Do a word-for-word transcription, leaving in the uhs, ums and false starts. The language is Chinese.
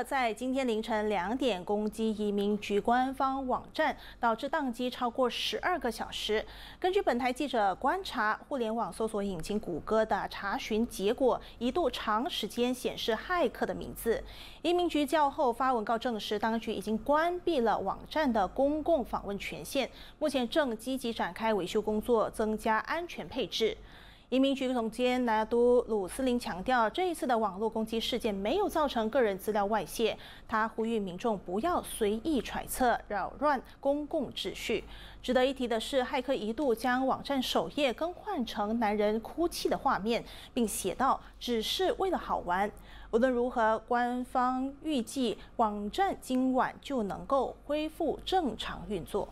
客在今天凌晨两点攻击移民局官方网站，导致宕机超过十二个小时。根据本台记者观察，互联网搜索引擎谷歌的查询结果一度长时间显示骇客的名字。移民局较后发文告证实，当局已经关闭了网站的公共访问权限，目前正积极展开维修工作，增加安全配置。 移民局总监拿督鲁斯林强调，这一次的网络攻击事件没有造成个人资料外泄。他呼吁民众不要随意揣测，扰乱公共秩序。值得一提的是，骇客一度将网站首页更换成男人哭泣的画面，并写道：“只是为了好玩。”无论如何，官方预计网站今晚就能够恢复正常运作。